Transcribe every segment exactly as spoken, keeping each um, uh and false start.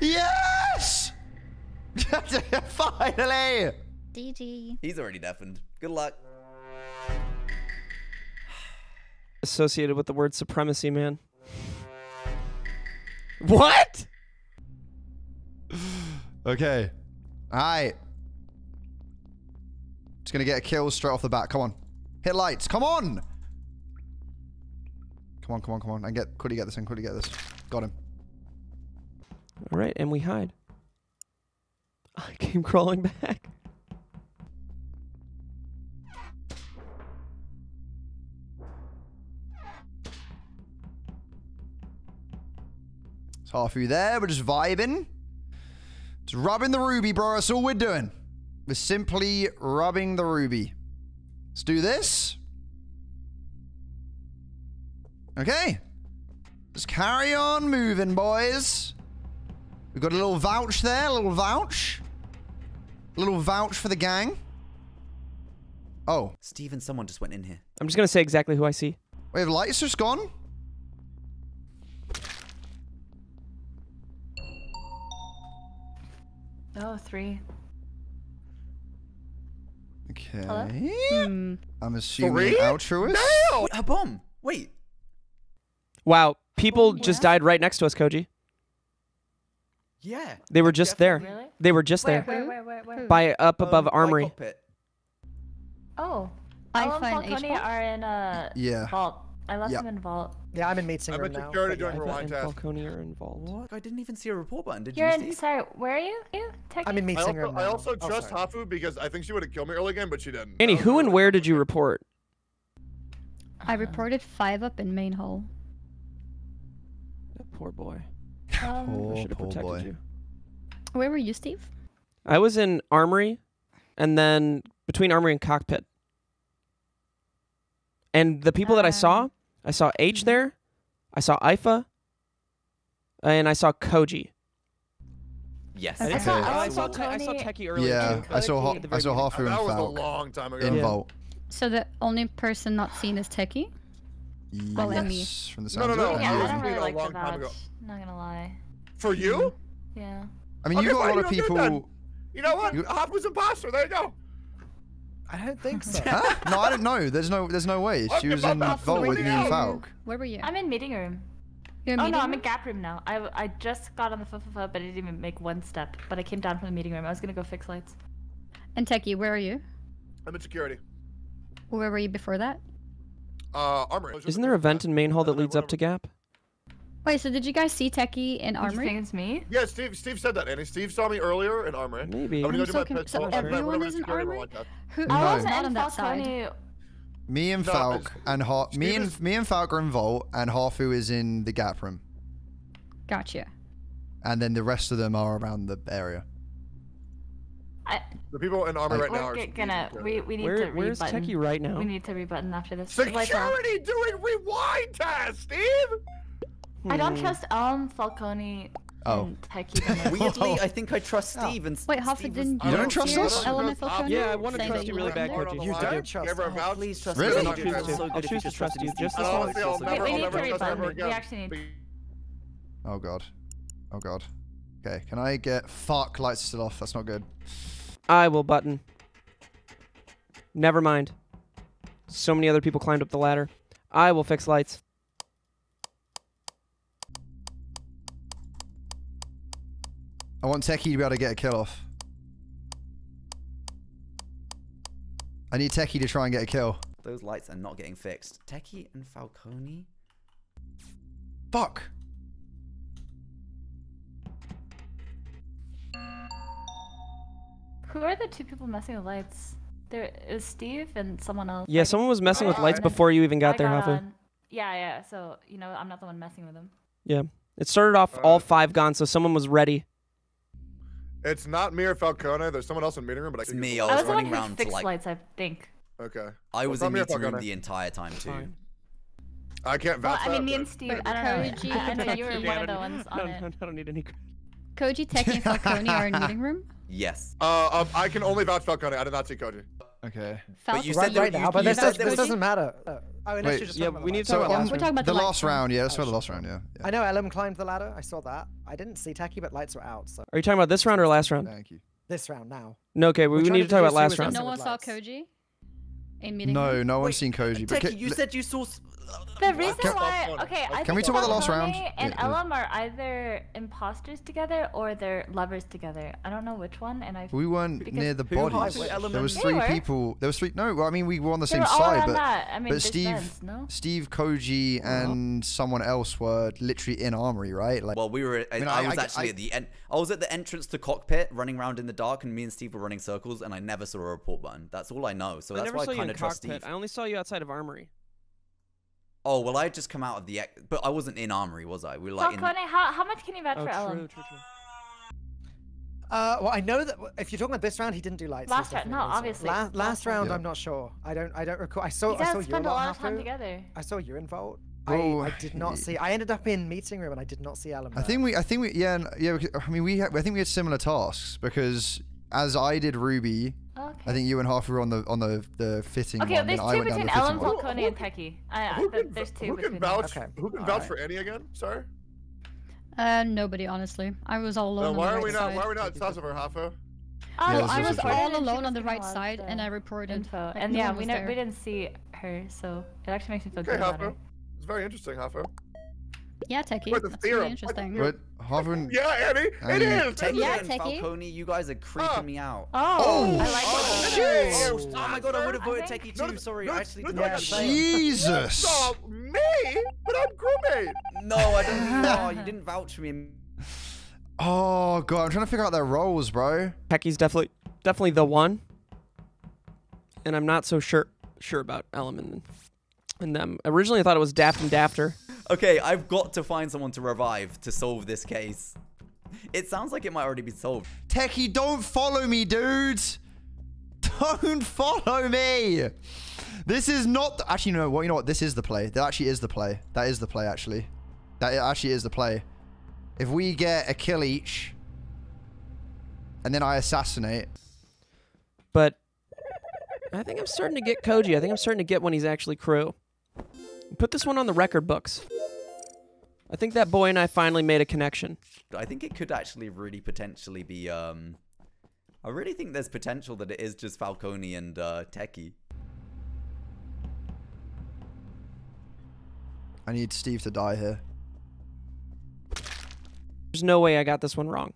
Yes! Finally! D G. He's already deafened. Good luck. Associated with the word supremacy, man. What? Okay. Alright. Just gonna get a kill straight off the bat. Come on. Hit lights. Come on! Come on, come on, come on. And get quickly get this in, quickly get this. Got him. Alright, and we hide. I came crawling back. It's halfway there. We're just vibing. Just rubbing the ruby, bro. That's all we're doing. We're simply rubbing the ruby. Let's do this. Okay. Let's carry on moving, boys. We've got a little vouch there. A little vouch. A little vouch for the gang. Oh. Steve and someone just went in here. I'm just going to say exactly who I see. Wait, have lights just gone? Oh, three. Okay. Hello? Mm. I'm assuming three? Altruist. No! A bomb. Wait. Wow. People oh, yeah. just died right next to us, Koji. Yeah. They were just there. Really? They were just where, there. Where, where, where, where? By up um, above Armory. Oh. Ellum and Falcone are in uh, yeah. Vault. I left yeah. them in Vault. Yeah, I'm in Mate's room now. I'm in doing rewind task. Falcone are in Vault. What? I didn't even see a report button. Did You're you in, see? Sorry, where are you? you I'm in Mate's room now. I also oh, trust sorry. Hafu because I think she would have killed me early again, but she didn't. Annie, who and where did you report? I reported five up in main hall. That poor boy. Um, poor, I should have protected boy. you. Where were you, Steve? I was in Armory, and then between Armory and Cockpit. And the people um, that I saw... I saw H there, I saw Ifa, and I saw Koji. Yes. Okay. I, saw, oh, I, saw I saw Techie earlier. Yeah, I saw, I saw Hafu and Falcone. That was a long time ago. In yeah. Vault. So the only person not seen is Techie? Yes. Well, and me. From the no, no, no. Yeah, I, I don't really like that. I'm not gonna lie. For you? Yeah. I mean, okay, you got a lot of people... You know what? Hafu's imposter, there you go. I don't think so. Huh? No, I don't know. There's no, there's no way. She was in the vault with me and Falk. Where were you? I'm in meeting room. You're in oh meeting no, room? I'm in gap room now. I, I just got on the foot, but I didn't even make one step. But I came down from the meeting room. I was gonna go fix lights. And Techie, where are you? I'm in security. Where were you before that? Uh, Armory. Isn't there a vent in main hall that leads up to gap? Wait, so did you guys see Techie in Armory? You think it's me? Yeah, Steve. Steve said that, Annie. Steve saw me earlier in Armory. Maybe. I'm I'm so my so everyone is in Armory. Who? No. I wasn't on, on that side. side. Me and Falk no, and ha Steve me and is... me and Falk are in Vault, and Hafu is in the gap room. Gotcha. And then the rest of them are around the area. I... The people in Armory I, right we're now are. Gonna, we we need Where, to rebutton. Where's Techie right now? We need to rebutton after this. Security doing rewind task, Steve. I don't trust Ellum, Falcone, oh. and Techie. Weirdly, I think I trust Steve. Oh. And Wait, Hafu didn't you? You don't trust us? Ellum and Falcone? Yeah, I want to trust you really bad, Koji. You don't trust us. Please trust me. Really? I choose to trust you. Just as long as you trust me. We need to rebutton. We actually need... Oh, God. Oh, God. Okay, can I get... Fuck, lights are still off. That's not good. I will button. Never mind. So many other people climbed up the ladder. I will fix lights. I want Techie to be able to get a kill off. I need Techie to try and get a kill. Those lights are not getting fixed. Techie and Falcone? Fuck! Who are the two people messing with lights? There is Steve and someone else. Yeah, someone was messing with lights before you even got there, Hafu. Yeah, yeah, so, you know, I'm not the one messing with them. Yeah. It started off all five gone, so someone was ready. It's not me or Falcone. There's someone else in meeting room, but I think it's me. I was, I was running around to like lights, I think. Okay. I was well, in meeting room the entire time too. Fine. I can't vouch well, I mean, me and Steve. I don't know. I, I know you were one yeah, of the ones on no, it. No, no, I don't need any. Koji, Techie, and Falcone are in meeting room. Yes. Uh, um, I can only vouch Falcone. I did not see Koji. Okay. Falcone. But you said right, that right you, now, but this, does, this doesn't you... matter. Oh, unless Wait, you're just yeah, we need to. So um, we're talking about the, the last round. Yeah, that's oh, for the last round. Yeah. yeah. I know Ellum climbed the ladder. I saw that. I didn't see Techie, but lights were out. So. Are you talking about this round or last round? Thank you. This round now. No, okay. We, we need to talk about last round. No one saw Koji. No, no one's seen Koji. Techie, you said you saw. The reason can, why, okay, I can think we talk about the last round? And yeah, Ellum yeah. are either imposters together or they're lovers together. I don't know which one. And I. We weren't near the bodies. There was three were. people. There was three. No, well, I mean we were on the they same side, but I mean, but Steve, sense, no? Steve, Koji, and no. someone else were literally in armory, right? Like. Well, we were. I, I, mean, I, I was I, actually I, at the end. I was at the entrance to cockpit, running around in the dark, and me and Steve were running circles, and I never saw a report button. That's all I know. So I that's why I kind of trust Steve. I only saw you outside of armory. Oh, well, I had just come out of the... But I wasn't in Armory, was I? We were like Falcone, in... how, how much can you vouch oh, for Ellum? Uh, well, I know that if you're talking about this round, he didn't do lights. Last round, no, obviously. La last, last round, yeah. I'm not sure. I don't I don't recall. I saw you guys I saw spend a lot of time Hafu. together. I saw you in Vault. Oh. I, I did not see... I ended up in meeting room and I did not see Ellum. I think we... I think we... Yeah, yeah I mean, we. Had, I think we had similar tasks because as I did Ruby... Okay. I think you and Hafu were on the on the the fitting. Okay, one, there's two I went between Ellum, Falcone, and Techie. Uh, who can, there's two who can between vouch? Them. Okay. Who can all vouch right. for any again? Sorry. Uh, nobody, honestly. I was all alone. No, why on the are right we not? Side. Why are we not sauce over Hafu? Oh, yeah, I was all alone on the right side, the and I reported. Info. And no yeah, we never, we didn't see her, so it actually makes me feel okay, good about it. It's very interesting, Hafu. Yeah, Techie. That's the theorem. Really interesting. But Hafu. Yeah, Annie. It is. Techie yeah, and Techie. Falcone, you guys are creeping oh. me out. Oh. Oh, I like oh, shit. Oh, oh my God, I would have voted Techie too. Not, Sorry, not, I actually did not. Jesus. You saw me, but I'm crewmate. No, I didn't. No, you didn't vouch for me. Oh God, I'm trying to figure out their roles, bro. Techie's definitely, definitely the one, and I'm not so sure, sure about Ellum and, and them. Originally, I thought it was Daft and Dafter. Okay, I've got to find someone to revive to solve this case. It sounds like it might already be solved. Techie, don't follow me, dude. Don't follow me. This is not... The, actually, no. Well, you know what? This is the play. That actually is the play. That is the play, actually. That actually is the play. If we get a kill each, and then I assassinate. But I think I'm starting to get Koji. I think I'm starting to get when he's actually crew. Put this one on the record books. I think that boy and I finally made a connection. I think it could actually really potentially be, um... I really think there's potential that it is just Falcone and uh, Techie. I need Steve to die here. There's no way I got this one wrong.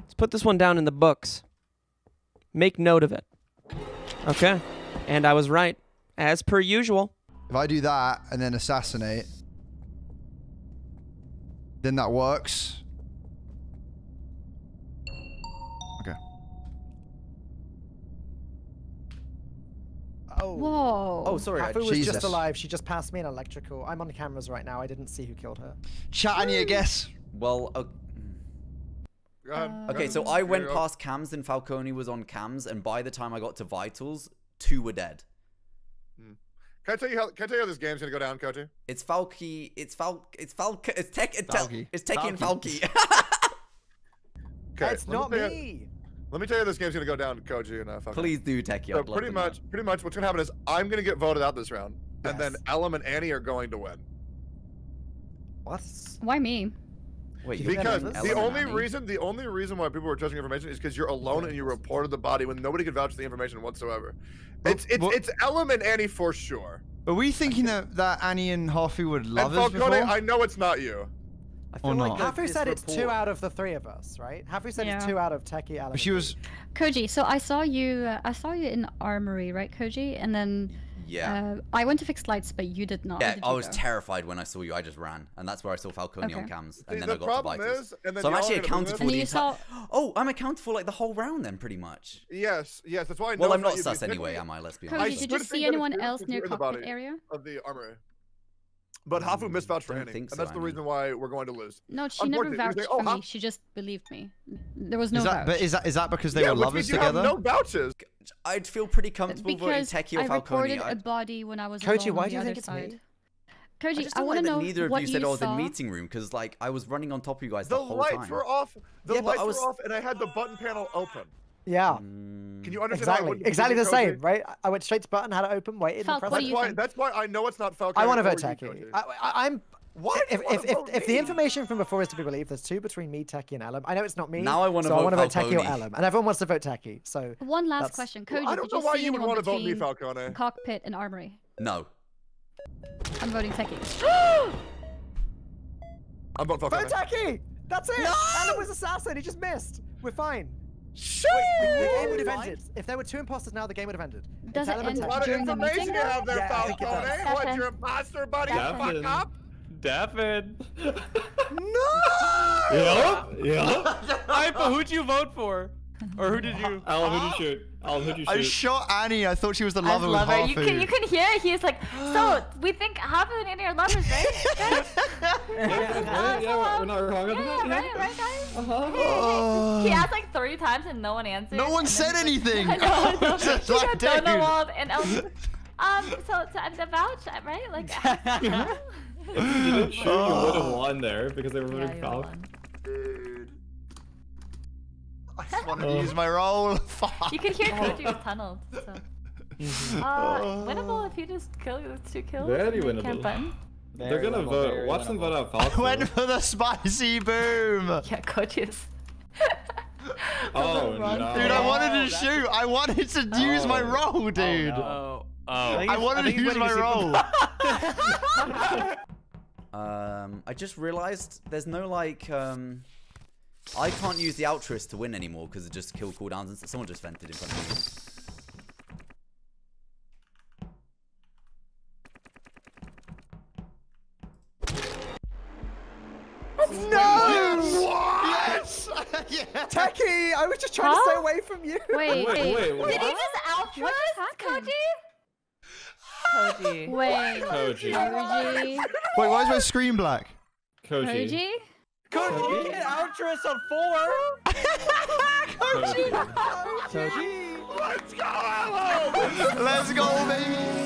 Let's put this one down in the books. Make note of it. Okay. And I was right. As per usual. If I do that and then assassinate, then that works. Okay. Oh. Whoa. Oh, sorry. Hafu was just alive. She just passed me an electrical. I'm on the cameras right now. I didn't see who killed her. Chat, I need a guess. Well, okay. Go ahead. Uh, okay, so I went past cams and Falcone was on cams, and by the time I got to vitals, two were dead. Can I tell you how? Can I tell you how this game's gonna go down, Koji? It's Falky. It's Fal. It's Falk. It's Tech. It's Falky. It's Techie and Falky. That's not me. Let me tell you how this game's gonna go down, Koji and uh, Falky. Please do, Techie. So pretty much, out. pretty much, what's gonna happen is I'm gonna get voted out this round, yes. and then Ellum and Annie are going to win. What? Why me? Wait, because the only reason, the only reason why people were touching information is because you're alone and you reported the body when nobody could vouch for the information whatsoever. But, it's it's but, it's Ellum and Annie for sure. Are we thinking that, that Annie and Hafu would love us before? I know it's not you. I feel or like not. Hafu said it's two out of the three of us, right? Hafu said yeah. it's two out of Techie, Ellum. She was Koji. So I saw you. Uh, I saw you in Armory, right, Koji? And then. Yeah. Uh, I went to fix lights, but you did not. Yeah, did I was go? terrified when I saw you. I just ran, and that's where I saw Falcone okay. on cams, and See, then the I got to vitals. So I'm actually accounted for the entire. Saw... Oh, I'm accounted for like the whole round then, pretty much. Yes, yes, that's why. I know well, I'm not sus anyway, am I? Let's be honest. Did you see anyone else near cockpit area of the armory? But Hafu mm, misvouched for Annie, so, and that's I the mean. reason why we're going to lose. No, she never vouched like, oh, for me. She just believed me. There was no is that, vouch. But is that, is that because they yeah, were lovers together? No vouches. I'd feel pretty comfortable voting Techie or Falcone. I recorded I'd... a body when I was Koji, alone why on do the you other think it's side. Me? Koji, I, just I want to know neither of you said I was in meeting room because, like, I was running on top of you guys the whole time. The lights were off. The lights were off, and I had the button panel open. Yeah. Mm. Can you understand? Exactly, I exactly the Koji? Same, right? I went straight to button, had it open, waited. Falcone, that's, why, that's why I know it's not Falcone. I want to vote Techie. I, I, I'm. What? If if, if, if the information from before is to be believed, there's two between me, Techie, and Ellum. I know it's not me. Now I want to so vote, I want to vote Techie or Ellum, and everyone wants to vote Techie. So one last that's... question, Koji. Well, I don't know why you would want to vote me, Falcone. Cockpit and armory. No. I'm voting Techie. I'm voting Falcone. Vote Techie. That's it. No! Ellum was assassin. He just missed. We're fine. Sure. Wait, the game would have ended. If there were two imposters now, the game would have ended. Does it end during the meeting? You have there, yeah, Falcone? What, your imposter buddy? Fuck up. Daffin. No. Yeah. Yeah. Alright, but who'd you vote for? Or who did you? Al, who'd you shoot? Al, who'd you shoot? I shot Annie. I thought she was the lover with Hafu. You can you can hear it. He's like, so we think Hafu and Annie are lovers, right? Yeah, yeah, we're not wrong on that. Yeah, right, right, guys. Uh-huh. He asked like three times and no one answered. No one said anything. No, no. She got Donald and El. Um, so so I'm the vouch, right? Like. If you didn't shoot, oh. you would have won there because they were voting yeah, Falcone. Dude. I just wanted to use my roll. Fuck. You could hear Koji was tunneled. So. Uh, winnable if you just kill with two kills. Very winnable. Can't button. Very They're gonna winnable, vote. Watch winnable. Them vote out Falcone. I went for the spicy boom. Yeah, Koji's. Oh, no. Dude, I wanted to oh, shoot. I wanted to oh. use my roll, dude. Oh, no. oh. I, I wanted I to use my roll. Um, I just realized there's no like, um, I can't use the altruist to win anymore because it just kill cooldowns and someone just vented in front of me. No! What? Yes! Yeah. Techie, I was just trying huh? to stay away from you. Wait, wait, wait. wait, wait. Did he just altruist Koji? Koji. Wait. Koji. Koji. Wait, why is my screen black? Koji. Koji? Koji, you get altruist on four. Koji. Koji. Koji. Koji. Let's go, Ellum! Let's go, baby.